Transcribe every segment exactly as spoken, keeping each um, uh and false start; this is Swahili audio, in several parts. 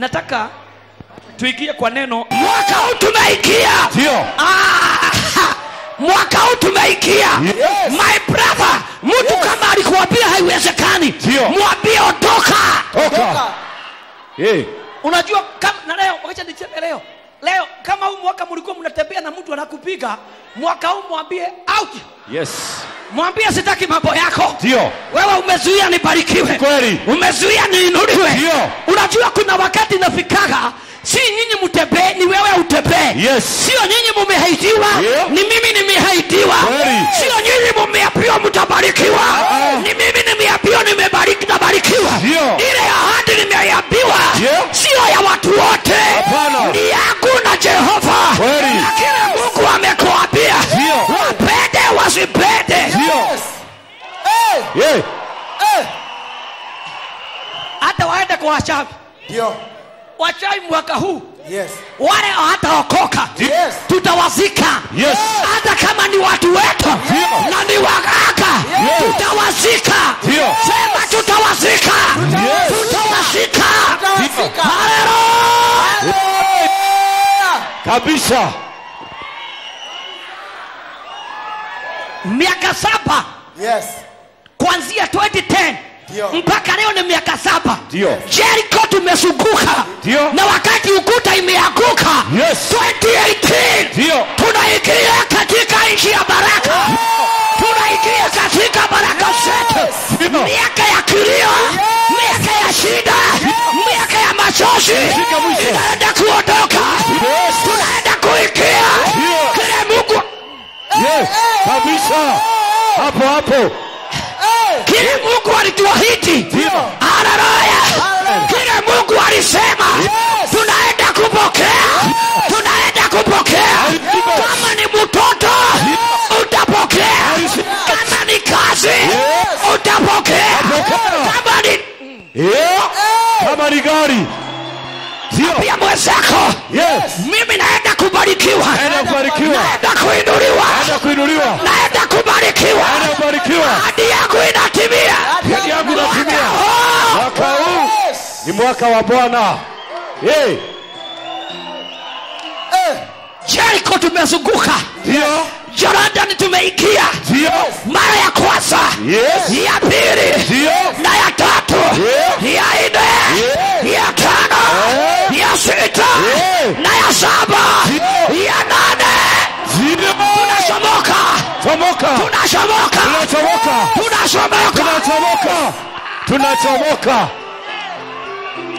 nataka tuikie kwa neno. Mwaka huu tumeikia. Ndio. Ah, mwaka huu tumeikia. Yes. My brother, mtu yes. kama alikuambia haiwezekani, mwambie otoka. Otoka. Eh. Hey. Unajua kama na leo, wacha niseme leo. Leo kama huu mwaka mlikuwa mnatembea na mtu anakupiga, mwaka huu mwambie out. Yes. Mwambie sitaki mambo yako. Ndio. Wewe umezuia nibarikiwe. Kweli. Umezuia niinuliwe. Ndio. Unajua kuna wakati nafikaga si nyinyi mtembee, ni wewe utembee. Yes. Sio nyinyi mumehaidiwa, yeah. ni mimi nimehaidiwa. Sio nyinyi mumeambiwa mtabarikiwa, uh-huh. ni mimi nimeambiwa nimebariki na barikiwa. Ile ahadi nimeambiwa, yeah. sio ya watu wote. Hapana. Ni yako na Jehova. Lakini Mungu amekuambia, wapende wasipende. Yes. Eh. Eh. Hata waende kwa shabi. Ndio. Wachai mwaka huu. Yes. Wale hata okoka. Yes. Tutawazika. Yes. Hata kama ni watu wetu. Yes. Na ni wakaka. Yes. Tutawazika. Yes. Sema tutawazika. Yes. Tutawazika. Tutawazika. Haleluya. Kabisa. Miaka saba. Yes. Kuanzia twenty ten. Dio. Mpaka leo ni miaka saba. Jericho tumesunguka. Dio. Na wakati ukuta imeanguka. Yes. twenty eighteen. Dio. Tunaikia katika nchi ya baraka. Tunaikia katika baraka zetu. Miaka ya kilio, miaka ya shida, miaka ya machozi inaenda kuondoka. Tunaenda kuikia kile Mungu. Yes. Kabisa. Hapo hapo. Kile Mungu alituahidi. Haleluya. Kile Mungu alisema, yes. tunaenda kupokea. Yes. Tunaenda kupokea. Kama ni mtoto, yes. utapokea. Yes. Kama ni kazi, yes. utapokea. Kama ni yeah. kama ni gari. Pia mwezako, yes. mimi naenda kubarikiwa. Naenda kubarikiwa. Naenda kuinuliwa. Naenda kuinuliwa. Naenda kubarikiwa. Naenda kubarikiwa. Hadi yangu inatimia. Hadi yangu inatimia. Mwaka huu ni mwaka wa Bwana. Hey. Eh. Jericho tumezunguka. Ndio. Jordan tumeikia. Ndio. Mara ya kwanza. Yes. Ya pili. Ndio. Na ya tatu. Yeah. Ya ine. Yeah. Ya tano. Yeah. Ya sita. Yeah. Na ya saba. Yeah. Ya nane. Ndio. Tunachomoka. Chomoka. Tunachomoka. Tunachomoka. Tunachomoka. Tunachomoka. Tunachomoka.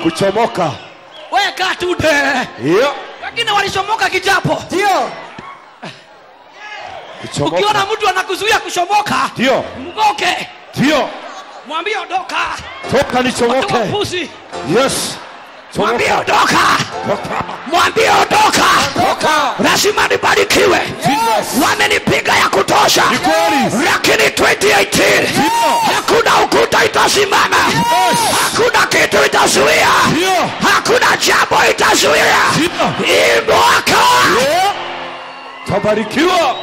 Kuchomoka. Wewe kaa tu de. Ndio. Lakini walichomoka kijapo. Ndio. Ukiona mtu anakuzuia kuchomoka, ndio mgoke, ndio mwambie ondoka, toka nichomoke. Yes. Mwambie ondoka, mwambie ondoka, lazima nibarikiwe. Wamenipiga ya kutosha, lakini twenty eighteen hakuna ukuta itasimama, hakuna kitu itazuia, hakuna jambo itazuia. Hii mwaka tabarikiwa.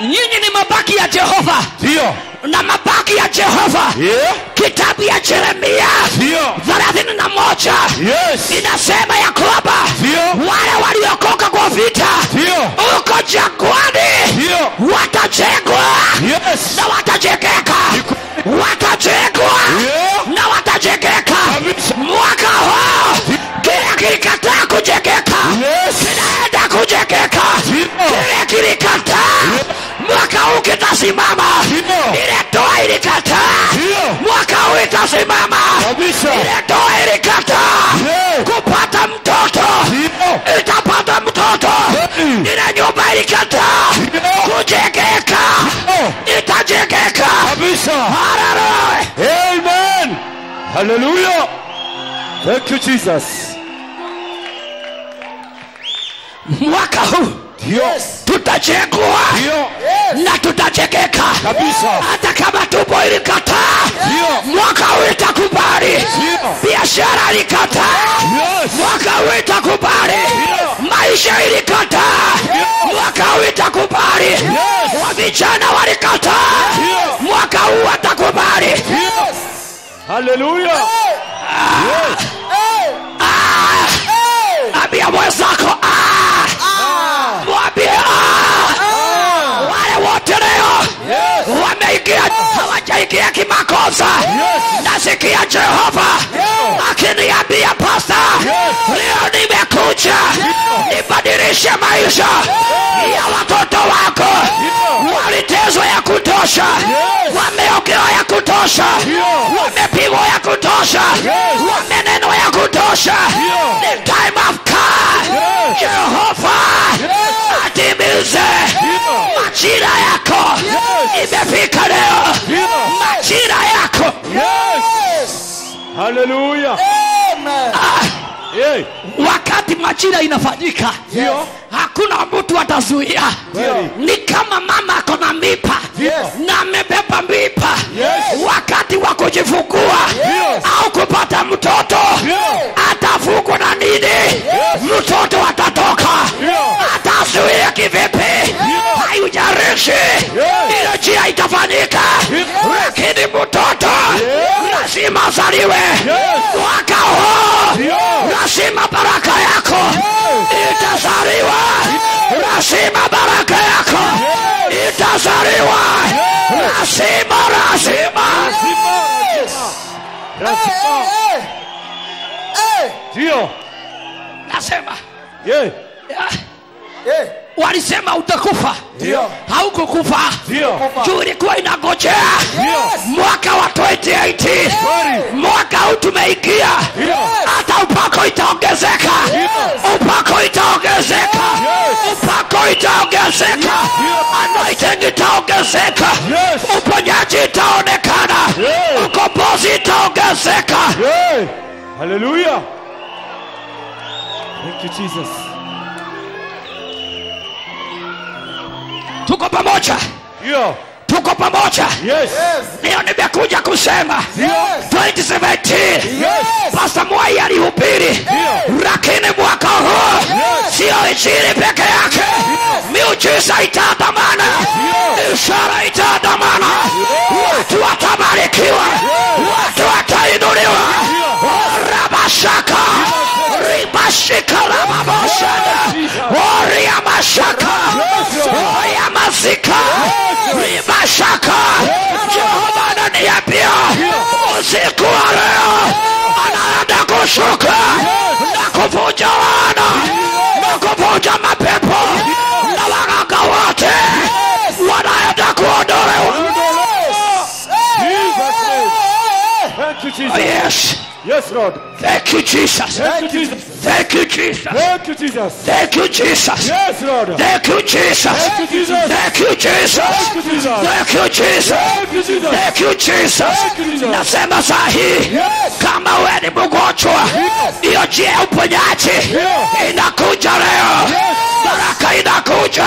Nyinyi ni mabaki ya Jehova. Ndio. Na mabaki ya Jehova. Yeah. Kitabu ya Yeremia. Ndio. thelathini na moja. Yes. Inasema ya kwamba wale waliokoka kwa vita. Ndio. Uko jangwani. Ndio. Watajengwa. Yes. Na watajengeka. Watajengwa. Yeah. Na watajengeka. Mwaka huu kila kilikataa kujengeka. Yes. Kinaenda kujengeka. Kila kilikataa. Mwaka huu kitasimama. Ile toa ilikataa. Mwaka huu itasimama. Ile toa ilikataa. Kupata mtoto. Itapata mtoto. Ile nyumba ilikataa. Kujengeka. Itajengeka. Hallelujah. Amen. Hallelujah. Thank you Jesus. Mwaka huu. Yes. Tutajengwa. Yes. Na tutajengeka. Kabisa. Hata kama tumbo ilikataa, yes. mwaka huu itakubali. Yes. Biashara ilikataa, yes. mwaka huu itakubali. Yes. Maisha ilikataa, yes. mwaka huu itakubali. Yes. Wavijana walikataa, yes. mwaka huu atakubali. Yes. Hallelujah. Hey. Ah. kimakosa, nasikia Jehova akiniambia pasta, leo nimekuja nibadilishe maisha ya watoto wako. Waliteswa ya kutosha, wameokewa ya kutosha, wamepigwa ya kutosha, wamenenwa ya kutosha. The time of God, Jehova atimize majira yako. Imefika leo majira yako. Hallelujah. Amen. Hey. Wakati majira inafanyika, yes, hakuna mtu atazuia. Ni kama mama akona mipa, yes, na amebeba mipa, yes, wakati wa kujifungua, yes, au kupata mtoto, yes, atafungwa na nini? Yes. Mtoto atatoka, yes, atazuia kivipi? Hayujarishi, yes, ile njia itafanyika, yes, lakini mtoto, yes, lazima azaliwe, yes, mwaka huu, yes, lazima baraka yako, yes, itazaliwa, yes, lazima baraka yako, yes, itazaliwa, yes, lazima, lazima, lazima, ndio nasema. Yeah. Yeah. Yeah. Walisema utakufa, haukukufa, juu ilikuwa inangojea mwaka wa elfu mbili na themanini na nane, mwaka huu tumeingia, hata upako itaongezeka, upako itaongezeka, upako itaongezeka, anointing itaongezeka, uponyaji itaonekana, ukombozi itaongezeka. Hallelujah. Thank you Jesus. Tuko pamoja. Ndio. Tuko pamoja. Yes. Leo nimekuja kusema. Yes. elfu mbili na kumi na saba. Yes. Pastor Mwai alihubiri. Lakini mwaka huu sio injili peke yake. Miujiza itadhamana. Ishara itadhamana. Watu watabarikiwa. Watu watainuliwa. Rabashaka. Ribashika la mabosha. Oria mashaka. Oria masika. Ribashaka. Jehova ananiambia usiku wa leo anaenda kushuka na kuvunja wana na kuvunja mapepo na waganga wote wanaenda kuondolewa. Thank you Jesus. Yes. Yes, Lord. Thank you, Jesus. Thank you, Jesus. Thank you, Jesus. Thank you, Jesus. Thank you, Jesus. Yes, Lord. Thank you, Jesus. Thank you, Jesus. Thank you, Jesus. Thank you, Jesus. Thank you, Jesus. Nasema sahi, kama wewe ni mgonjwa, hiyo njia ya uponyaji inakuja leo. Baraka inakuja.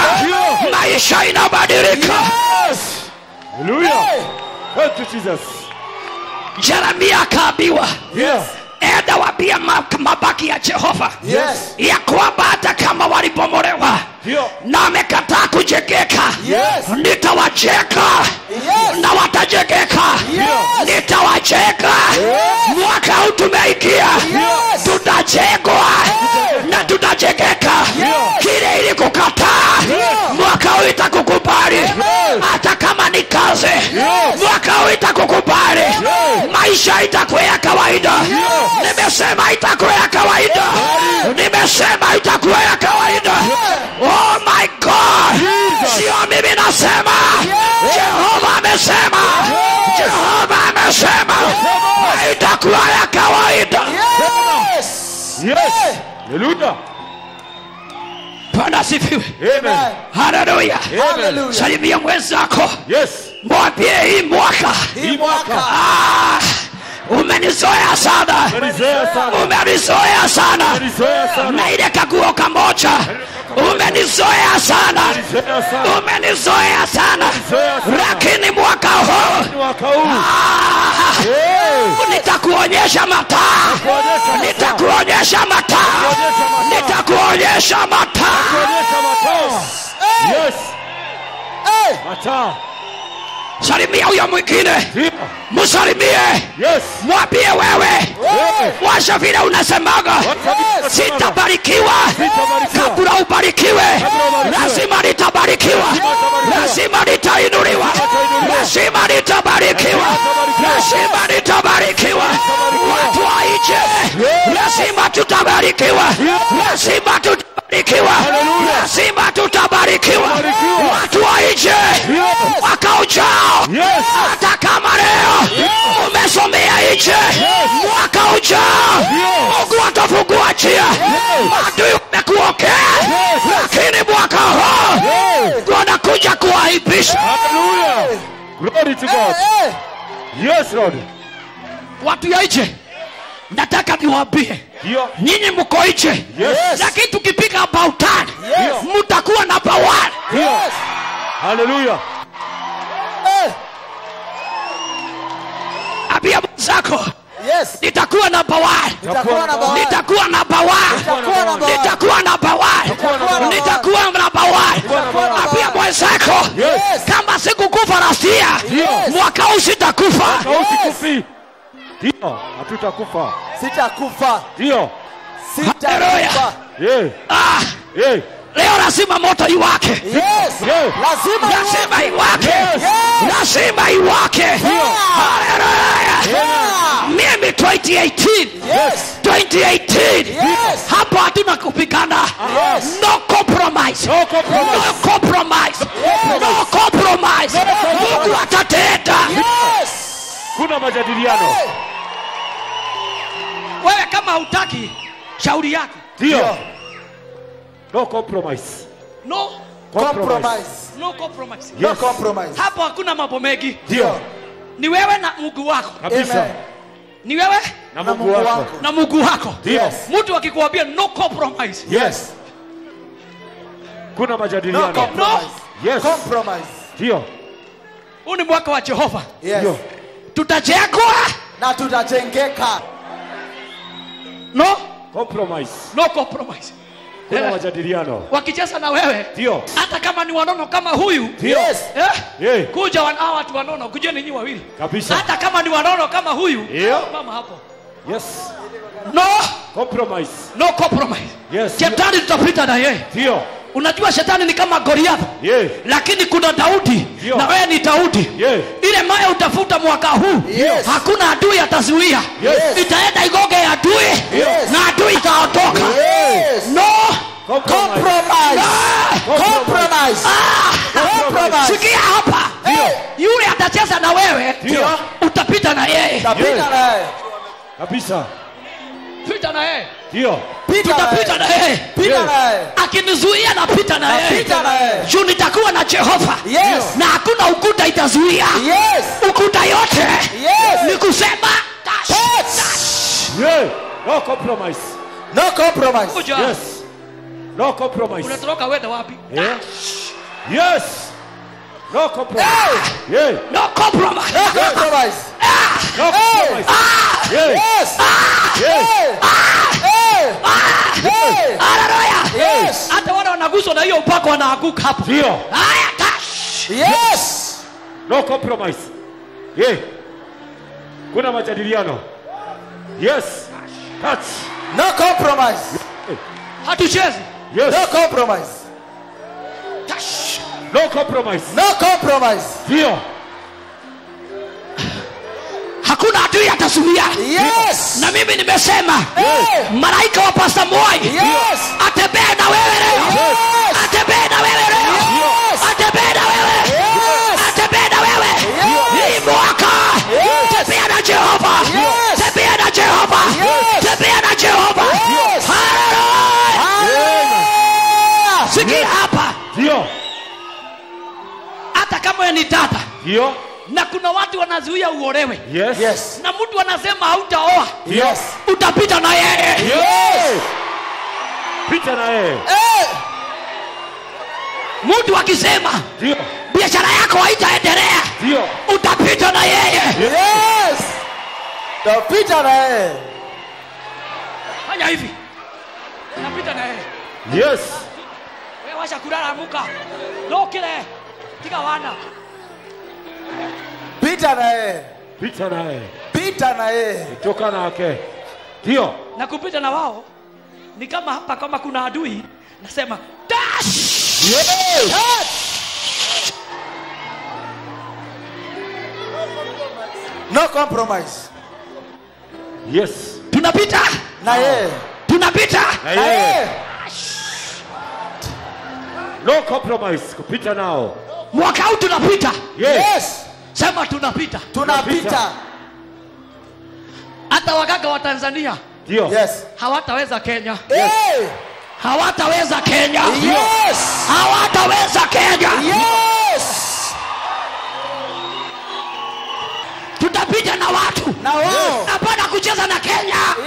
Maisha inabadilika. Hallelujah. Thank you, Jesus. Jeremia akaambiwa, yes, enda wabia mabaki ya Jehova, yes, ya kwamba hata kama walibomolewa, yeah, na amekataa kujengeka, yes, nitawacheka, yes, na watajengeka, yes, nitawacheka, yes, mwaka huu tumeingia, yes, tutajengwa, yes, na tutajengeka, yes, kile ilikukataa, yes, mwaka huu itakukubali, yes, hata kama ni kazi, yes, mwaka huu itakukubali, yes, maisha itakuwa ya kawaida, yes, nimesema itakuwa ya kawaida, yes, nimesema itakuwa ya kawaida, yes. Oh my God, sio mimi nasema, Jehova amesema, Jehova amesema, haitakuwa ya kawaida. Yes. Yes. Haleluya. Bwana sifiwe. Amen. Haleluya. Haleluya. Salimia mwenzako. Yes. Mwambie hii mwaka. Hii mwaka. Ah. Umenizoea sana. Umenizoea sana. Na ile kaguo kamoja. Umenizoea sana. Umenizoea sana. Lakini mwaka huu, nitakuonyesha mataa. Nitakuonyesha mataa. Nitakuonyesha mataa. Yes. Eh. Mataa. Salimia huyo mwingine. Msalimie. Yes. Mwambie wewe. Yes. Sasa vile unasemaga sitabarikiwa, kabla ubarikiwe, lazima nitabarikiwa, lazima nitainuliwa, lazima nitabarikiwa, lazima nitabarikiwa. Watu wa nje, lazima tutabarikiwa, lazima tutabarikiwa, lazima tutabarikiwa. Watu wa nje mwaka ujao, hata kama leo umesomea nje, mwaka ujao Mungu atafungua njia, maadui wamekuokea, lakini mwaka huu Mungu anakuja kuaibisha. Hallelujah, glory to God. Yes Lord. Watu ya nje, nataka niwaambie nyinyi mko nje, lakini tukipiga hapa utani mtakuwa na power. Yes. Hallelujah. Abia mzako. Yes. Nitakuwa na power. Nitakuwa na power. Nitakuwa na power. Nitakuwa na power. Nitakuwa na power. Apia mwenzako. Kama sikukufa rasia, mwaka huu sitakufa. Mwaka huu sikufi. Ndio, hatutakufa. Sitakufa. Ndio. Sitakufa. Eh. Ah. Eh. Leo lazima moto iwake. Yes. Lazima lazima iwake. Lazima iwake. Hallelujah. Mimi twenty eighteen. Yes. twenty eighteen. Yes. Hapo hatuna kupigana. No compromise. No compromise. No compromise. No compromise. Mungu atatenda. Yes. Kuna majadiliano. Wewe kama hutaki shauri yako. Ndio. No compromise. No compromise. No compromise. No compromise. Hapo hakuna mambo mengi. Ndio. Ni wewe na Mungu wako. Kabisa. Ni wewe na Mungu wako. Na Mungu wako. Ndio. Mtu akikuambia no compromise. Yes. Kuna majadiliano. No compromise. Yes. Compromise. Ndio. Huu ni mwaka wa Jehova. Ndio. Tutajengwa na tutajengeka. No compromise. No compromise. Kuna majadiliano. Wakicheza na wewe. Ndio. Hata kama ni wanono kama huyu. Ndio. Yes. Eh? Yeah. Kuja wanao watu wanono, kuja ninyi wawili. Kabisa. Hata kama ni wanono kama huyu. Yeah. Mama hapo. Yes. No compromise. No compromise. Yes. Shetani tutapita na yeye. Ndio. Unajua shetani ni kama Goliath. Yeah. Lakini kuna Daudi. Dio. Na wewe ni Daudi. Yeah. Ile maye utafuta mwaka huu. Yes. Hakuna adui atazuia. Yes. Itaenda igoge ya adui. Yes. Na adui itaotoka. Yes. No compromise. Compromise. Compromise. Sikia hapa. Yule atacheza na wewe. Dio. Utapita na yeye. Utapita na yeye. Kabisa. Pita na yeye. Ndio. Tutapita na yeye. Pita na yeye. Akinizuia na pita na yeye. Pita na yeye. Juu nitakuwa na Jehova. Yes. Na hakuna ukuta itazuia. Yes. Ukuta yote. Yes. Ni kusema dash. Yeah. No compromise. No compromise. Uja. Yes. No compromise. Unatoroka wewe wapi? Yeah. Yes. No compromise. Yeah. No compromise. No compromise. No compromise. Yes. Hallelujah. Yes. Hata wale wanaguswa na hiyo upako wanaanguka hapo. Ndio. Haya tash. Yes. No compromise. Yeah. Kuna majadiliano. Yes. Tash. No compromise. Hatuchezi. Yes. No compromise. Tash. No compromise. No compromise. Ndio. Hakuna adui atasumbua. Yes. Na mimi nimesema. Yes. Malaika wa Pastor Moi. Yes. Atembea na wewe leo. Yes. Atembea na wewe leo. Yes. Atembea na wewe. Yes. Atembea na wewe. Ni mwaka. Tembea na Jehova. Tembea na Jehova. Tembea na Jehova. Hallelujah. Sikia hapa. Ndio. Hata kama ni tata. Ndio. Na kuna watu wanazuia uolewe. Yes. Yes. Na mtu anasema hautaoa. Yes. Utapita na yeye. Yes. Pita na yeye. Eh. Mtu akisema ndio biashara yako haitaendelea. Ndio. Utapita na yeye. Yes. Utapita na yeye. Fanya hivi. Utapita na yeye. Yes. Wewe wacha kulala muka. Lokile. Tika wana. Pita na yeye. Pita na yeye. Pita na yeye. Kutoka na yake. Ndio. Nakupita na wao. Ni kama hapa kama kuna adui, nasema dash. Yes. Yes. No compromise. Yes. Tunapita na yeye. Tunapita na yeye. No compromise. Kupita nao. Mwaka huu tunapita. Yes. Sema tunapita. Tunapita. Hata waganga wa Tanzania. Ndio. Yes. Hawataweza Kenya. Yes. Hawataweza Kenya. Yes. Hawataweza Kenya. Yes. Tutapita na watu. Na wao. Napenda kucheza na Kenya.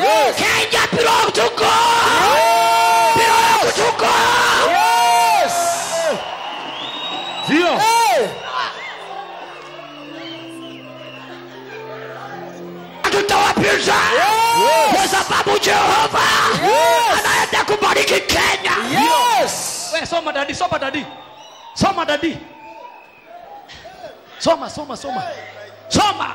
Yes. Kenya belong to God. Belong to God. Yes. Ndio. Hey. Tutawapinza. Yes. Kwa sababu Jehova yes. anaenda kubariki Kenya. Yes. Wewe soma dadi, soma dadi. Soma dadi. Soma, soma, soma. Soma.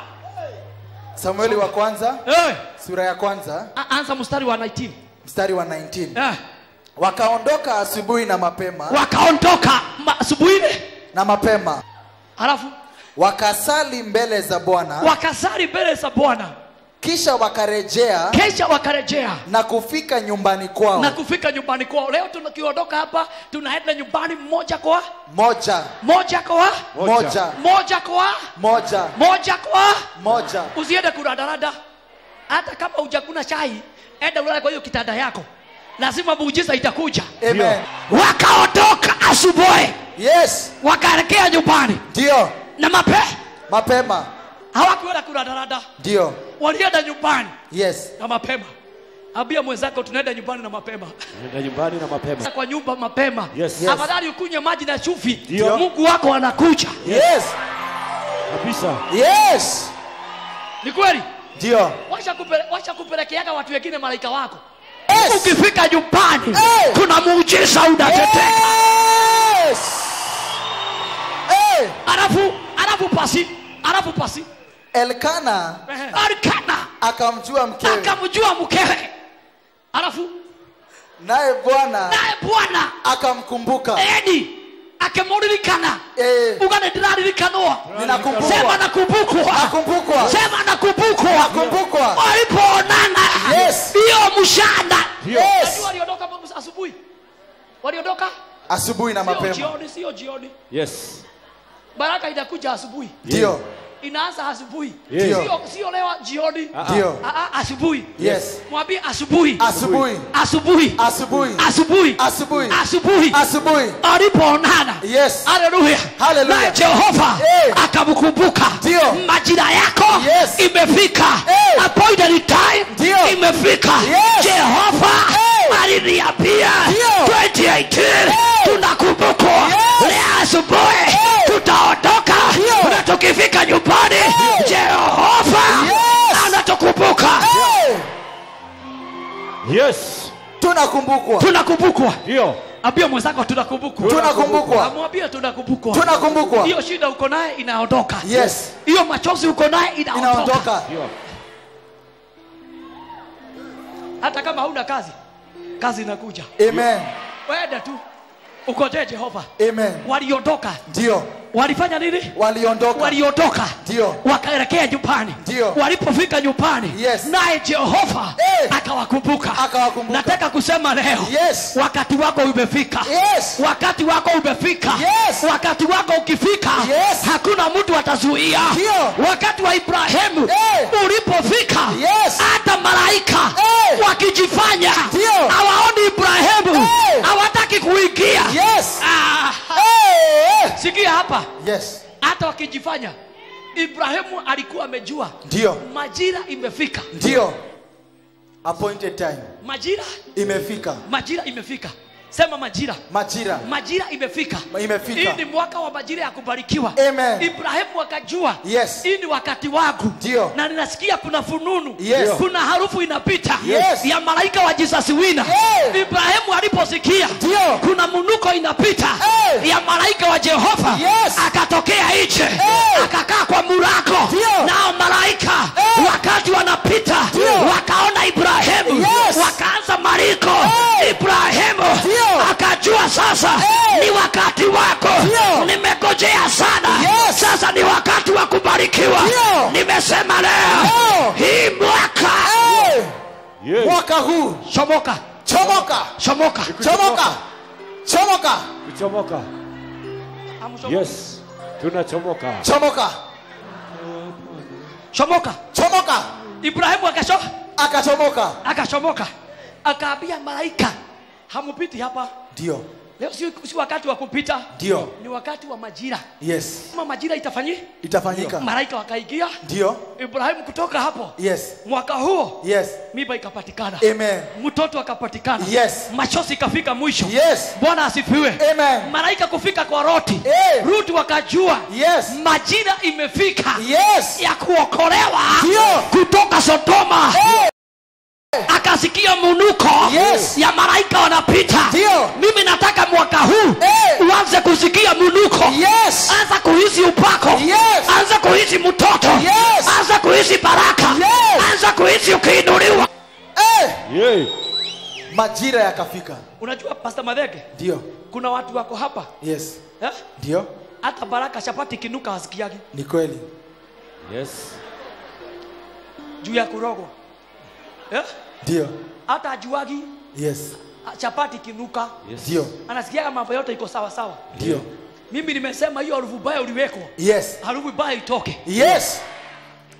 Samueli wa kwanza, hey. Sura ya kwanza. Anza mstari wa kumi na tisa. Mstari wa kumi na tisa. Yeah. Wakaondoka asubuhi na mapema. Wakaondoka ma asubuhi na mapema. Halafu wakasali mbele za Bwana. Wakasali mbele za Bwana. Kisha wakarejea. Kisha wakarejea. Na kufika nyumbani kwao. Na kufika nyumbani kwao. Leo tunakiondoka hapa, tunaenda nyumbani moja kwa moja. Moja kwa moja. Moja kwa moja. Moja kwa moja. Usiende kuradalada. Hata kama hujakuna chai, enda ulale kwa hiyo kitanda yako. Lazima muujiza itakuja. Amen. Wakaondoka asubuhi. Yes. Wakarejea nyumbani. Ndio. Na mape? Mapema. Hawakuenda kuradalada. Ndio. Walienda nyumbani. Yes. Na mapema. Ambia mwenzako tunaenda nyumbani na mapema. Tunaenda nyumbani na mapema. Kwa nyumba mapema. Yes. Yes. Afadhali ukunywe maji na chufi. Mungu wako anakuja. Yes. Kabisa. Yes. Ni kweli? Ndio. Wacha kupele, wacha kupelekeana watu wengine malaika wako. Yes. Ukifika nyumbani, hey. Kuna muujiza unateteka. Yes. Eh. Hey. Alafu, alafu pasi, alafu pasi. Elkana Elkana akamjua mkewe. Akamjua mkewe. Alafu naye Bwana naye Bwana akamkumbuka. Edi akamrudikana. Eh. Ugana dirarikanoa. Ninakumbuka. Sema nakumbukwa. Nakumbukwa. Sema nakumbukwa. Nakumbukwa. Walipoonana. Yes. Hiyo mshanda. Yes. Waliondoka asubuhi. Waliondoka asubuhi na mapema. Sio jioni, sio jioni. Yes. Baraka itakuja asubuhi. Ndio. Inaanza asubuhi. Yes. Sio sio leo jioni. Ndio. Asubuhi. Yes. Mwambie asubuhi. Asubuhi. Asubuhi. Asubuhi. Asubuhi. Asubuhi. Asubuhi. Asubuhi. Alipoonana. Yes. Hallelujah. Hallelujah. Na Jehova hey. Akamkumbuka. Ndio. Majira yako yes. imefika. Hey. Appointed time Dio. Imefika. Yes. Jehova hey. Aliniambia twenty eighteen hey. Tunakumbuka. Yes. Leo asubuhi hey. Tutaondoka. Na tukifika nyumbani hey. Jehova yes. anatukumbuka. Hey. Yes. Tunakumbukwa. Tunakumbukwa. Ndio. Ambia mwenzako tunakumbukwa. Tunakumbukwa. Amwambia tunakumbukwa. Tunakumbukwa. Hiyo shida uko naye inaondoka. Yes. Hiyo machozi uko naye inaondoka. Inaondoka. Ndio. Hata kama huna kazi, kazi inakuja. Amen. Wenda tu ukoje Jehova. Amen. Waliondoka. Ndio. Walifanya nini? Waliondoka. Waliondoka. Ndio. Wakaelekea nyumbani. Ndio. Walipofika nyumbani, yes. naye Jehova hey. akawakumbuka. Akawakumbuka. Nataka kusema leo. Yes. Wakati wako umefika. Yes. Wakati wako umefika. Yes. Wakati wako ukifika, yes. hakuna mtu atazuia. Ndio. Wakati wa Ibrahimu hey. ulipofika, yes. hata malaika hey. wakijifanya hawaoni Ibrahimu, hey. hawataki kuingia. Yes. Ah. Hey. Sikia hapa. Yes. Hata wakijifanya Ibrahimu alikuwa amejua. Ndio. Majira imefika. Ndio. Appointed time. Majira imefika. Majira imefika. Sema majira. Majira. Majira imefika. Imefika. Hii ni mwaka wa majira ya kubarikiwa. Amen. Ibrahimu akajua. Yes. Hii ni wakati wangu. Dio. Na ninasikia kuna fununu. Yes. Kuna harufu inapita. Yes. Ya malaika wa Jesus wina. Hey. Ibrahimu aliposikia. Dio. Kuna munuko inapita. Hey. Ya malaika wa Jehova. Yes. Akatokea nje. Hey. Akakaa kwa mlango. Nao malaika. Hey. Wakati wanapita. Dio. Wakaona Ibrahimu. Yes. Wakaanza mariko. Hey. Ibrahimu. Dio. Akajua sasa, hey, ni wakati wako. Nimekojea sana. Yes. Sasa ni wakati wa kubarikiwa. Nimesema leo, hey, hii mwaka, hey, yes, mwaka huu chomoka chomoka chomoka chomoka chomoka chomoka. Yes, tunachomoka chomoka chomoka chomoka. Ibrahimu akashoka akachomoka akachomoka akaambia malaika, hamupiti hapa. Ndio. Leo si, si wakati wa kupita. Ndio. Ni wakati wa majira. Yes. Kama majira itafanyi? Itafanyika. Malaika wakaingia. Ndio. Ibrahimu kutoka hapo. Yes. Mwaka huo. Yes. Miba ikapatikana. Amen. Mtoto akapatikana. Yes. Machozi kafika mwisho. Yes. Bwana asifiwe. Amen. Malaika kufika kwa Roti. Hey. Roti wakajua. Yes. Majira imefika. Yes. Ya kuokolewa. Ndio. Kutoka Sodoma. Hey. Akasikia munuko, yes, ya malaika wanapita. Dio. Mimi nataka mwaka huu, hey, uanze kusikia munuko. Yes. Anza kuhisi upako. Yes. Anza kuhisi mtoto. Yes. Anza kuhisi baraka. Yes. Anza kuhisi ukiinuliwa. Hey. Yeah. Majira yakafika. Unajua Pastor Madhege? Ndio. Kuna watu wako hapa. Yes. Eh? Ndio. Hata baraka chapati kinuka hasikiagi. Ni kweli. Yes. Juu ya kurogo. Eh? Ndio. Hata ajuagi. Yes. Chapati kinuka. Yes. Ndio. Anasikia mambo yote iko sawa sawa. Ndio. Mimi nimesema hiyo harufu mbaya uliweko. Yes. Harufu mbaya itoke. Yes.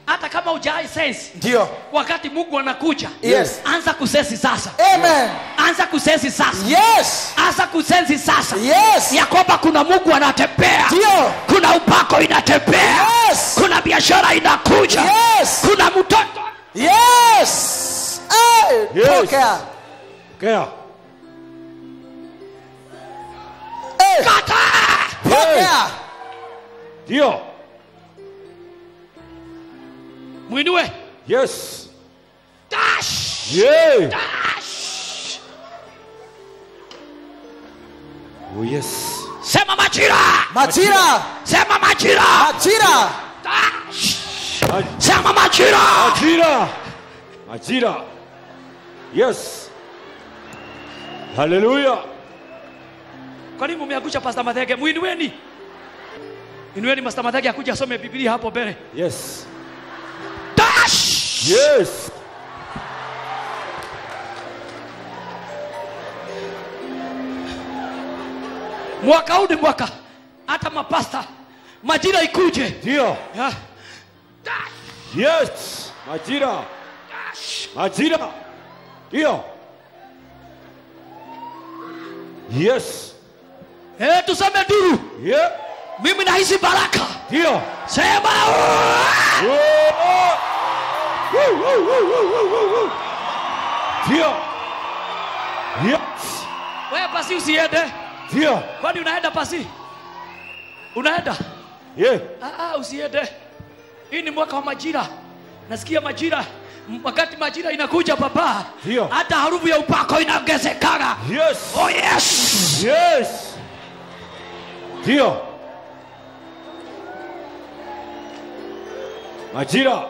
Hata kama hujai sense. Ndio. Wakati Mungu anakuja. Yes. Anza kusensi sasa. Amen. Anza kusensi sasa. Yes. Anza kusensi sasa. Yes. Yakoba kuna Mungu anatembea. Ndio. Kuna upako inatembea. Yes. Kuna biashara inakuja. Yes. Kuna mtoto. Yes! Hey! Yes. Pokea! Pokea! Hey! Kata! Pokea! Ndio! Muinue! Yes! Dash! Yeah! Dash! Oh yes! Sema majira! Majira! Sema majira! Majira! Dash! Sema majira. Majira. Majira. Yes. Hallelujah. Kwa nini mmeakuja Pastor Madhege? Muinueni. Inueni Pastor Madhege akuja asome Biblia hapo mbele. Yes. Dash. Yes. Mwaka huu mwaka hata mapasta majira ikuje. Ndio. Yeah. Dash. Yes, majira. Dash. Majira. Ndio. Yes. Eh, tuseme duru. Yeah. Mimi nahisi baraka. Ndio. Sema. Ndio. Yes. Wewe pasi usiende. Ndio. Kwani unaenda pasi? Unaenda? Yeah. Ah ah, usiende. Hii ni mwaka wa majira. Nasikia majira. Wakati majira inakuja baba, hata harufu ya upako inaongezeka. Yes. Oh yes. Yes. Ndio. Majira.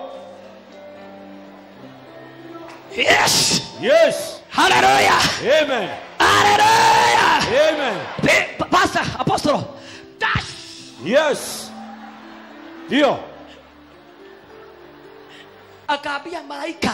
Yes. Yes. Hallelujah. Amen. Hallelujah. Amen. Pastor, apostle. Dash. Yes. Ndio. Akaambia malaika,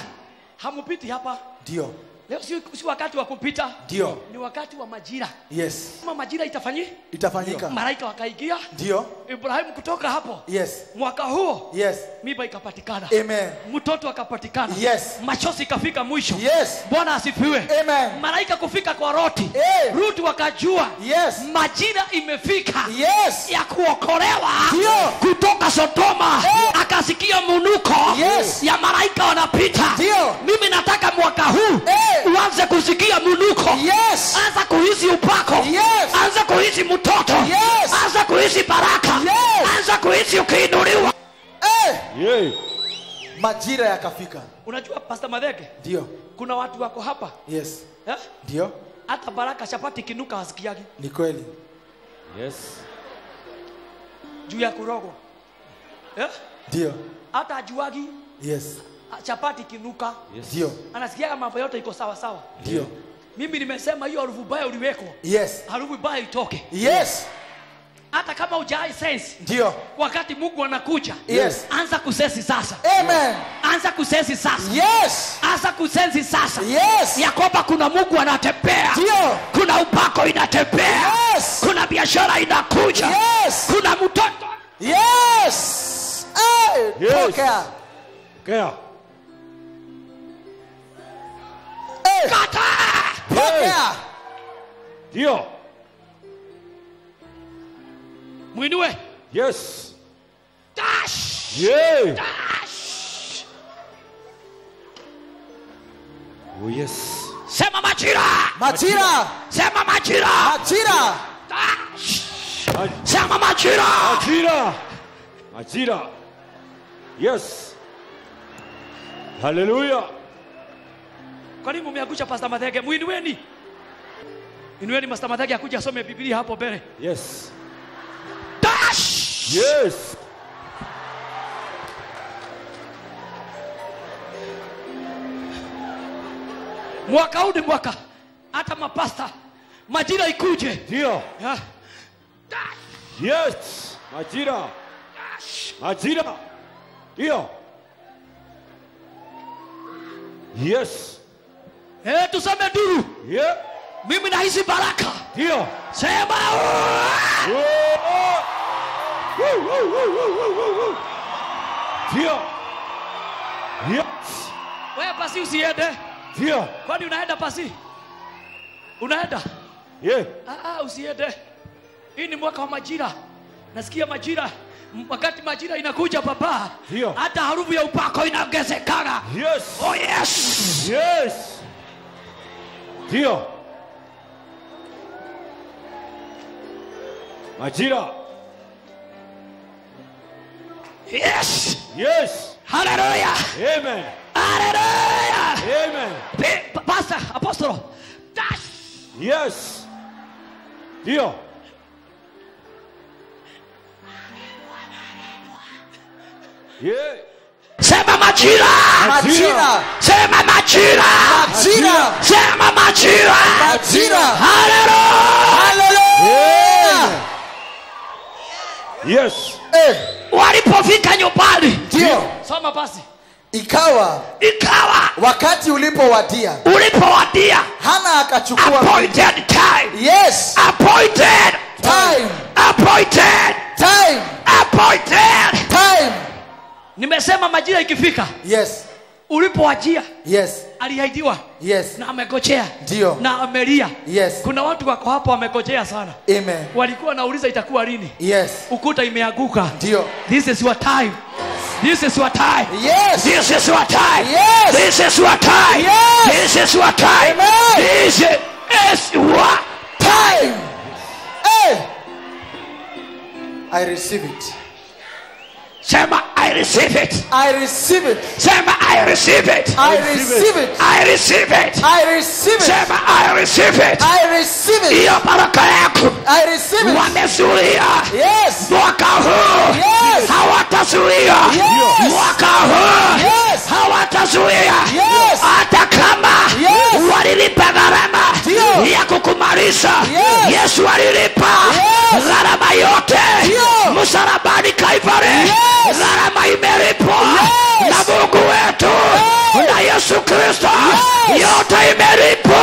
hamupiti hapa. Ndio. Leo si, si wakati wa kupita. Ndio. Ni wakati wa majira. Yes. Kama majira itafanyi? Itafanyika. Malaika wakaingia. Ndio. Ibrahimu kutoka hapo. Yes. Mwaka huo. Yes. Miba ikapatikana. Amen. Mtoto akapatikana. Yes. Machozi kafika mwisho. Yes. Bwana asifiwe. Amen. Malaika kufika kwa Roti. Hey. Roti wakajua. Yes. Majira imefika. Yes. Ya kuokolewa. Ndio. Kutoka Sodoma. Hey. Akasikia munuko. Yes. Ya malaika wanapita. Ndio. Mimi nataka mwaka huu, hey, uanze kusikia munuko. Yes. Anza kuhisi kuishi mtoto, yes. Anza kuishi baraka, yes. Anza kuishi ukiinuliwa. Hey. Yeah. Majira yakafika. Unajua Pastor Madhege? Ndio. Kuna watu wako hapa? Yes. Eh? Ndio. Hata baraka chapati kinuka hasikiagi. Ni kweli. Yes. Juu ya kurogo. Eh? Ndio. Hata ajuagi? Yes. Chapati kinuka. Yes. Ndio. Anasikiaga mambo yote iko sawa sawa. Ndio. Mimi nimesema hiyo harufu mbaya uliweko. Yes. Harufu mbaya itoke. Yes. Hata kama hujai sense. Ndio. Wakati Mungu anakuja. Yes. Anza kusensi sasa. Amen. Anza kusensi sasa. Yes. Anza kusensi sasa. Yes. Yakoba kuna Mungu anatembea. Ndio. Kuna upako inatembea. Yes. Kuna biashara inakuja. Yes. Kuna mtoto. Yes. Hey, yes. Tokea. Tokea. Hey. Kata. Pokea. Ndio. Muinue. Yes. Dash. Yeah. Dash. Oh yes. Sema majira. Majira. Sema majira. Majira. Dash. Sema majira. Majira. Majira. Yes. Hallelujah. Kwani mumeagucha Pastor Madhege, muinueni. Inueni Pastor Madhege akuja asome Biblia hapo mbele. Yes. Dash. Yes. Mwaka huu mwaka hata mapasta majira ikuje. Ndio. Yeah. Dash. Yes. Majira. Dash. Majira. Ndio. Yes. Eh, tuseme duru. Yeah. Mimi nahisi baraka. Ndio. Sema. Ndio. Yes. Wewe pasi usiende. Ndio. Kwani unaenda pasi? Unaenda? Yeah. Ah ah, usiende. Hii ni mwaka wa majira. Nasikia majira. Wakati majira inakuja baba. Ndio. Hata harufu ya upako inaongezeka. Yes. Oh yes. Yes. Ndio. Majira. Yes. Yes. Hallelujah. Amen. Hallelujah. Amen. Pe Pastor, Apostle. Dash. Yes. Ndio. Yeah. Sema majira. Majira. Sema majira. Majira. Sema majira. Majira. Hallelujah. Hallelujah. Yes. Eh. Walipofika nyumbani. Ndio. Soma basi. Ikawa. Ikawa. Wakati ulipowadia. Ulipowadia. Hana akachukua. Appointed time. Yes. Appointed time. Appointed time. Appointed time. Nimesema majira ikifika. Yes. Ulipowajia. Yes. Aliahidiwa. Yes. Na amegojea. Ndio. Na amelia. Yes. Kuna watu wako hapo wamegojea sana. Amen. Walikuwa nauliza itakuwa lini? Yes. Ukuta imeanguka. Ndio. This is your time. This is your time. Yes. This is your time. Yes. This is your time. Yes. This is your time. Amen. This is your time. Hey. I receive it. Sema I receive it. I receive it. Sema I receive it. I receive it. I receive it. I receive it. Sema I receive it. I receive it. Hiyo baraka yako. I receive it. Wamezuia. Yes. Mwaka huu. Yes. Hawatazuia. Yes. Mwaka huu. Yes. Hawatazuia. Yes. Hata kama. Yes. Walilipa gharama. Ndio. Ya kukumarisha. Yes. Yesu alilipa. Yes. Gharama yote. Ndio. Msalabani Kalvari. Yes. Gharama imelipwa. Yes. Na Mungu wetu. Yes. Na Yesu Kristo. Yes. Yote imelipwa.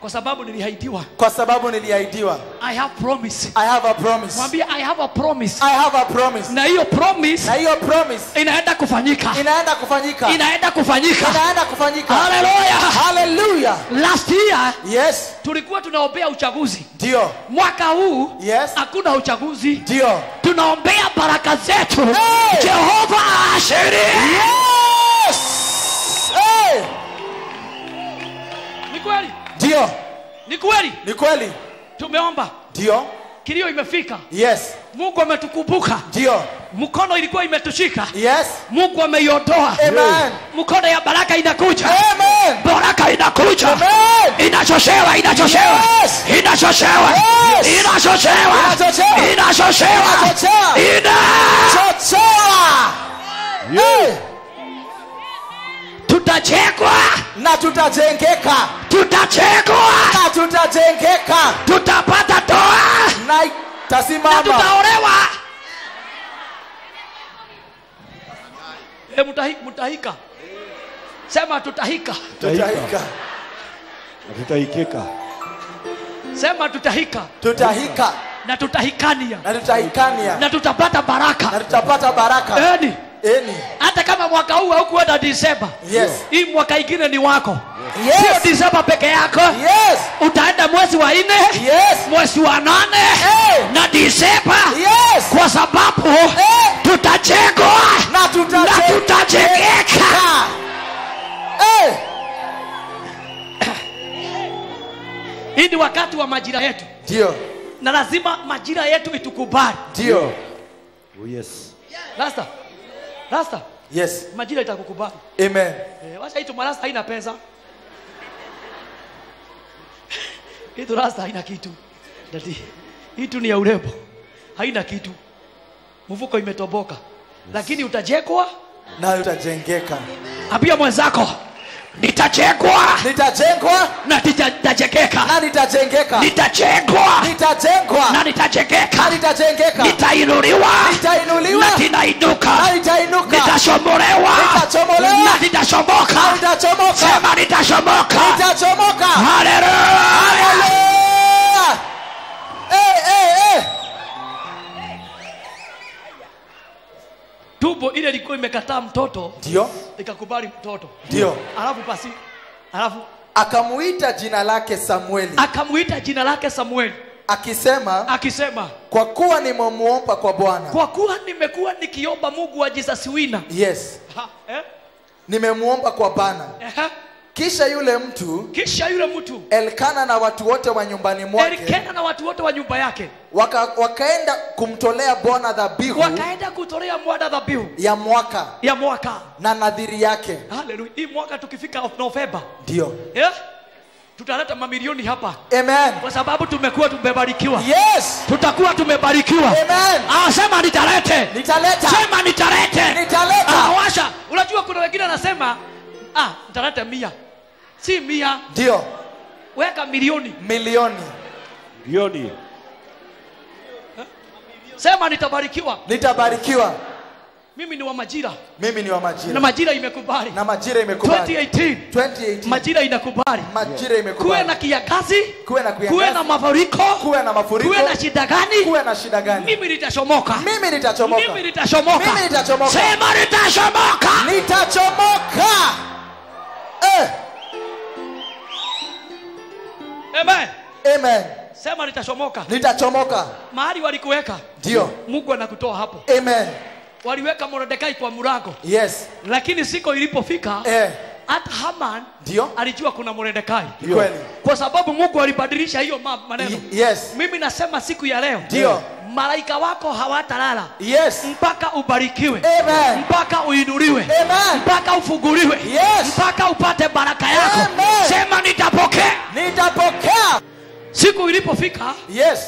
Kwa sababu niliahidiwa. Kwa sababu niliahidiwa. I have promise. I have a promise. Mwambie I have a promise. I have a promise. Na hiyo promise. Na hiyo promise. Inaenda kufanyika. Inaenda kufanyika. Inaenda kufanyika. Inaenda kufanyika. Hallelujah. Hallelujah. Last year. Yes. Tulikuwa tunaombea uchaguzi. Ndio. Mwaka huu yes, hakuna uchaguzi. Ndio. Tunaombea baraka zetu. Hey. Jehova ashiri. Yes. Hey. Ni kweli. Ndio. Ni kweli? Ni kweli. Tumeomba. Ndio. Kilio imefika. Yes. Mungu ametukumbuka. Ndio. Mkono ilikuwa imetushika. Yes. Mungu ameiondoa. Amen. Mkono ya baraka inakuja. Amen. Baraka inakuja. Amen. Inachoshewa, inachoshewa. Yes. Inachoshewa. Yes. Inachoshewa. Inachoshewa. Inachoshewa. Inachoshewa. Yeye. Tutachekwa na tutajengeka. Tutachekwa na tutajengeka. Tutapata toa na tasimama. Tutaolewa. E mutahika, mutahika. Sema tutahika. Tutahika. Tutahikeka. Sema tutahika. Tutahika. Na tutahikania. Na tutahikania. Na tutapata baraka. Na tutapata baraka. Eni. Eni. Hata kama mwaka huu haukuenda December. Yes. Hii mwaka ingine ni wako. Yes. Sio December peke yako. Yes. Utaenda mwezi wa nne. Yes. Mwezi wa nane. Hey. Na December. Yes. Kwa sababu hey, tutachekwa na tutajengeka. Eh. Hii ni wakati wa majira yetu. Ndio. Na lazima majira yetu itukubali. Ndio. Oh yes. Rasta. Rasta. Yes. Majira itakukubali. Amen. Eh, wacha hitu marasta haina pesa. Hitu rasta haina kitu. Dadi. Hitu ni ya urembo. Haina kitu. Mfuko imetoboka. Yes. Lakini utajekwa na utajengeka. Ambia mwenzako, nitajengwa. Nitajengwa na nitajengeka. Na nitajengeka. Nitajengwa. Nitajengwa na nitajengeka. Nitajengeka. Nitainuliwa. Nitainuliwa na nitainuka. Na nitainuka. Nitashomolewa. Nitachomolewa na nitashomoka. Nitachomoka. Sema nitashomoka. Nitachomoka. Haleluya. Eh eh eh. Tumbo ile ilikuwa imekataa mtoto. Ndio. Ikakubali mtoto. Ndio. Alafu basi alafu akamuita jina lake Samueli. Akamuita jina lake Samueli. Akisema akisema kwa kuwa nimemuomba kwa Bwana. Kwa kuwa nimekuwa nikiomba Mungu wa Jisasiwina. Yes. Ha, eh? Nimemuomba kwa Bwana. Eh. Kisha yule mtu Kisha yule mtu Elkana na watu wote wa nyumbani mwake. Elkana na watu wote wa nyumba yake. Waka, wakaenda kumtolea Bwana dhabihu. Wakaenda kutolea Bwana dhabihu ya mwaka. Ya mwaka na nadhiri yake. Haleluya. Hii mwaka tukifika of November. Ndio. Yeah? Tutaleta mamilioni hapa. Amen. Kwa sababu tumekuwa tumebarikiwa. Yes. Tutakuwa tumebarikiwa. Amen. Ah, sema nitalete. Nitaleta. Sema nitalete. Nitaleta. Ah, washa. Unajua kuna wengine anasema ah, nitaleta mia. Si mia. Ndio. Weka milioni. Milioni. Milioni. Sema nitabarikiwa. Nitabarikiwa. Mimi ni wa majira. Mimi ni wa majira. Na majira imekubali. Na majira imekubali. twenty eighteen. twenty eighteen. Majira inakubali. Majira yeah. imekubali. Kuwe na kiangazi, kuwe na kiangazi, kuwe na mafuriko, kuwe na mafuriko, kuwe na shida gani? Kuwe na shida gani? Mimi nitachomoka. Mimi nitachomoka. Mimi nitachomoka. Mimi nitachomoka. Sema nitachomoka. Nitachomoka. Eh. Amen. Amen. Sema nitachomoka. Nitachomoka. Mahali walikuweka. Ndio. Mungu anakutoa hapo. Amen. Waliweka Mordekai kwa murago. Yes. Lakini siko ilipofika eh. At Haman ndio alijua kuna Mordekai. Kweli. Kwa sababu Mungu alibadilisha hiyo maneno. Yes. Mimi nasema siku ya leo. Ndio. Malaika wako hawatalala. Yes. Mpaka ubarikiwe. Amen. Mpaka uinuliwe. Amen. Mpaka ufunguliwe. Yes. Mpaka upate baraka yako. Amen. Sema nitapokea. Nitapokea. Siku ilipofika. Yes.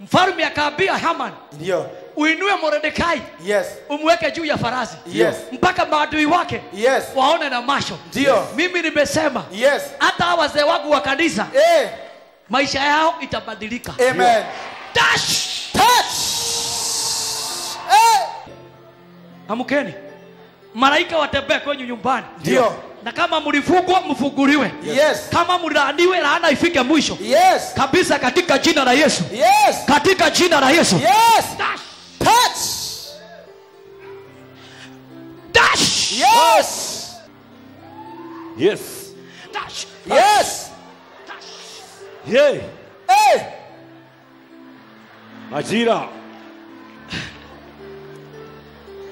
Mfalme akaambia Haman. Ndio. Uinue Mordekai. Yes. Umweke juu ya farasi. Yes. Mpaka maadui wake. Yes. Waone na macho. Ndio. Mimi nimesema. Yes. Hata wazee wangu wa kanisa. Eh. Maisha yao itabadilika. Amen. Touch. Touch. Eh. Amkeni. Malaika watembea kwenye nyumbani. Ndio. Na kama mlifungwa mfunguliwe. Yes. Kama mlaaniwe laana ifike mwisho. Yes. Kabisa katika jina la Yesu. Yes. Katika jina la Yesu. Yes. Touch. Touch. Touch. Yes. Yes. Touch. Yes. Touch. Hey. Hey. Majira.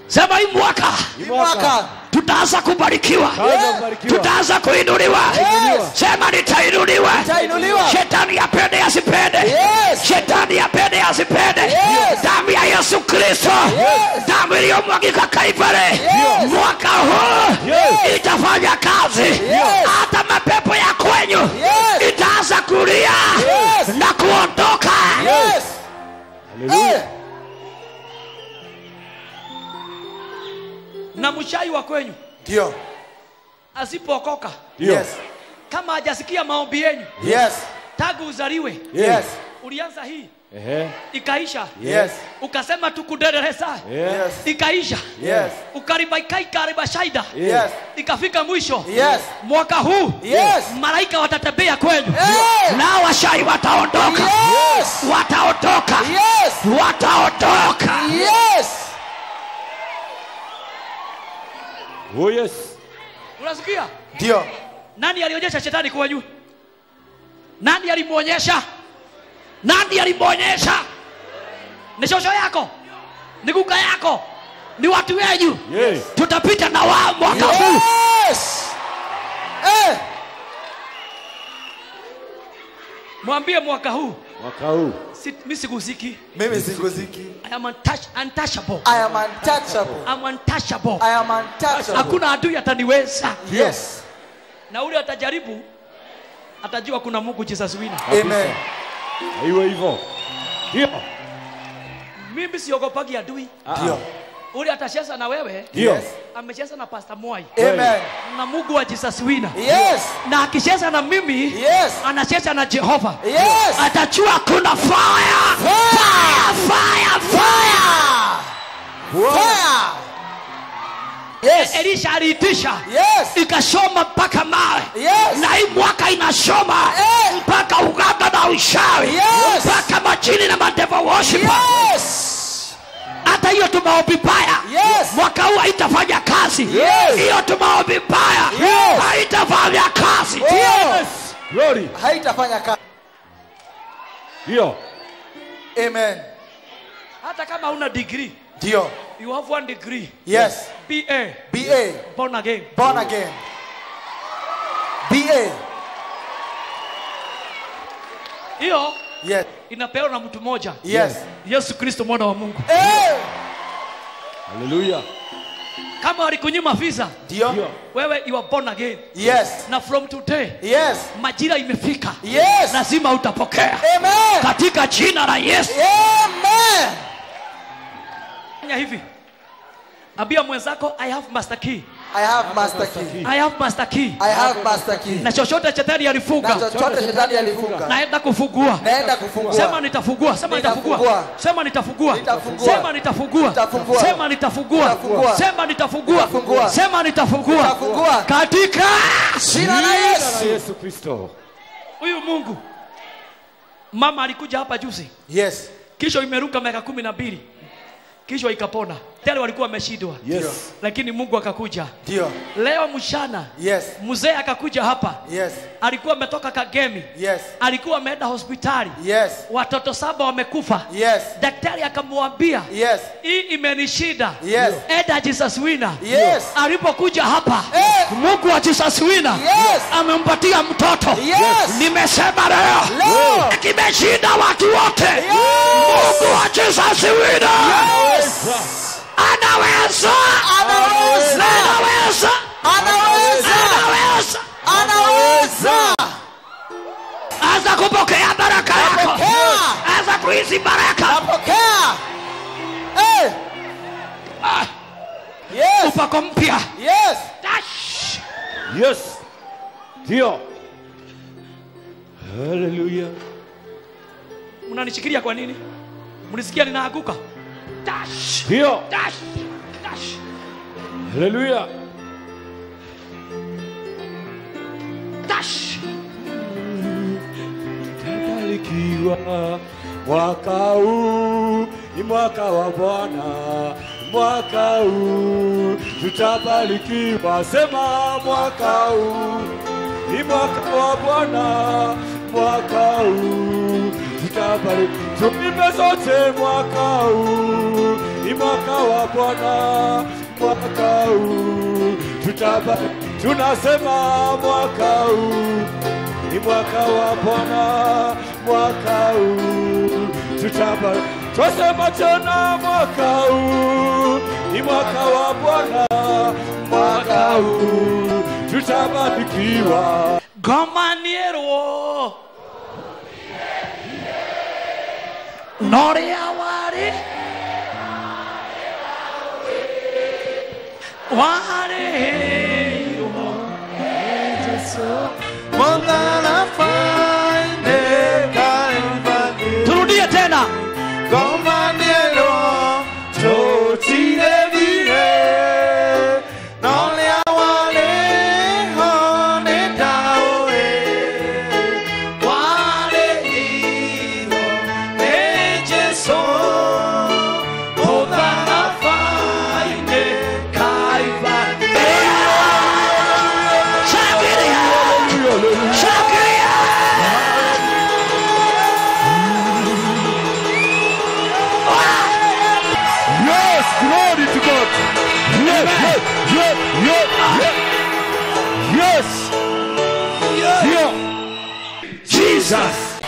Sema hii mwaka. Hii mwaka. Tutaanza kubarikiwa. Yeah. Tutaanza kuinuliwa. Yes. Sema nitainuliwa. Nitainuliwa. Shetani apende asipende. Yes. Shetani apende asipende. Yes. Damu ya Yesu Kristo. Yes. Damu iliyomwagika Kalvari. Yes. Mwaka huu yes. itafanya kazi. Yes. Hata mapepo ya kwenyu yes. itaanza kulia yes. na kuondoka. Yes. Haleluya. Hey. Na mchai wa kwenyu ndio asipokoka. Yes. Kama hajasikia maombi yenu. Yes. Tangu uzaliwe. Yes. Ulianza hii. Ehe. Ikaisha. Yes. Ukasema tukuderesa. Yes. Ikaisha. Yes. Ukaribaika ikariba shaida. Yes. Ikafika mwisho. Yes. Mwaka huu. Yes. Malaika watatembea kwenyu. Yes. Na washai wataondoka. Yes. Wataondoka. Yes. Wataondoka. Yes. Oh yes. Unasikia? Ndio. Nani alionyesha shetani kwa juu? Nani alimuonyesha? Nani alimuonyesha? Ni shosho yako. Ni kuka yako. Ni watu wenyu. Yes. Tutapita na wao mwaka huu. Yes. Eh. Mwambie mwaka huu. Mwaka huu. Mimi siguziki. Mimi siguziki. I am untouchable. I am untouchable. I am untouchable. I am untouchable. Hakuna adui ataniweza. Yes. Na ule atajaribu atajua kuna Mungu Jesus wina. Amen. Hiyo hivyo. Ndio. Mimi siogopagi adui. Ndio. Ule atacheza na wewe. Yes. Amecheza na Pastor Moi. Amen. Na Mungu wa Jesus wina. Yes. Na akicheza na mimi. Yes. Anacheza na Jehova. Yes. Atachua kuna fire. Fire. Fire. Fire. Fire. Fire. Yes. Elisha aliitisha. Yes. Ikashoma mpaka mawe. Yes. Na hii mwaka inashoma yes. mpaka uganga na ushawi. Yes. Mpaka majini na madeva worshiper. Yes. Hata hiyo tumaombi baya. Yes. Mwaka huu haitafanya kazi. Yes. Hiyo tumaombi baya. Yes. Haitafanya kazi. Oh. Yes. Glory. Haitafanya kazi. Hiyo. Amen. Hata kama una degree. Ndio. You have one degree. Yes. B A. B A. Born again. Born again. B A. Hiyo. Yes. Inapewa na mtu moja. Yes. Yesu Kristo mwana wa Mungu. Hey. Hallelujah. Kama walikunyima visa. Ndio. Wewe you are born again. Yes. Na from today. Yes. Majira imefika. Yes. Lazima utapokea. Amen. Katika jina la Yesu. Amen. Nya hivi. Ambia mwenzako I have master key. I have master key. I have master key. I have master key. Na chochote shetani alifunga. Na chochote shetani alifunga. Naenda kufungua. Naenda kufungua. Sema nitafungua. Sema nitafungua. Sema nitafungua. Sema nitafungua. Sema nitafungua. Sema nitafungua. Sema nitafungua. Katika jina la Yesu Kristo. Huyu Mungu. Mama alikuja hapa juzi. Yes. Kisho imeruka miaka kumi na mbili. Kisho ikapona. Tele walikuwa wameshindwa. Yes. Lakini Mungu akakuja. Ndio. Leo mshana. Yes. Mzee akakuja hapa. Yes. Alikuwa ametoka Kagemi. Yes. Alikuwa ameenda hospitali. Yes. Watoto saba wamekufa. Yes. Daktari akamwambia, yes, hii imenishida. Yes. Eda Jesus wina. Yes. Alipokuja hapa, yes, Mungu wa Jesus wina, yes, amempatia mtoto. Yes. Nimesema leo, leo kimeshida watu wote. Yes. Mungu wa Jesus wina. Yes. Anaweza, anaweza, anaweza, anaweza, anaweza, anaweza. Anza kupokea baraka yako. Anza kuishi baraka. Napokea. Eh. Ah. Yes. Upako mpya. Yes. Dash. Yes. Ndio. Haleluya. Unanishikilia kwa nini? Mnisikia ninaanguka? Dash. Ndio. Dash. Dash. Haleluya. Dash. Tatalikiwa mwaka huu, ni mwaka wa Bwana. Mwaka huu tutabarikiwa, sema mwaka huu ni mwaka wa Bwana. Mwaka huu tutabarikiwa. Tumibe zote mwaka huu, ni mwaka wa Bwana. Mwaka huu tutabarikiwa, tunasema mwaka huu ni mwaka wa Bwana. Mwaka huu tutabarikiwa, tunasema tena mwaka huu ni mwaka wa Bwana. Mwaka huu tutabarikiwa. Goma nero Nori awari Wari More than I find it kind. Turudia tena. Goma nero Toti devire Nori awari Hone tawe Wari hiro Meje so More than I find it kind. Yes. Yes. Jesus.